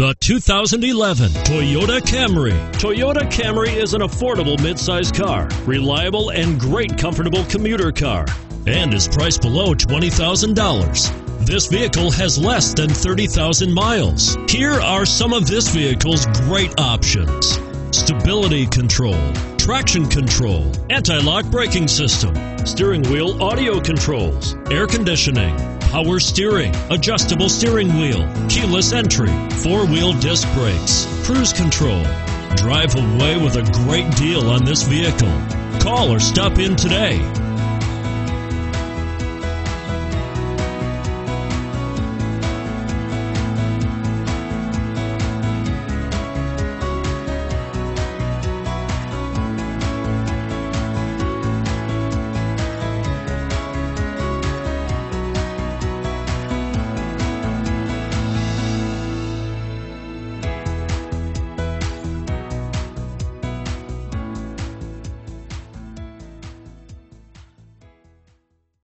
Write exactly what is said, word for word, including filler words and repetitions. The two thousand eleven Toyota Camry. Toyota Camry is an affordable midsize car, reliable and great comfortable commuter car, and is priced below twenty thousand dollars. This vehicle has less than thirty thousand miles. Here are some of this vehicle's great options: stability control, traction control, anti-lock braking system, steering wheel audio controls, air conditioning, power steering, adjustable steering wheel, keyless entry, four-wheel disc brakes, cruise control. Drive away with a great deal on this vehicle. Call or stop in today.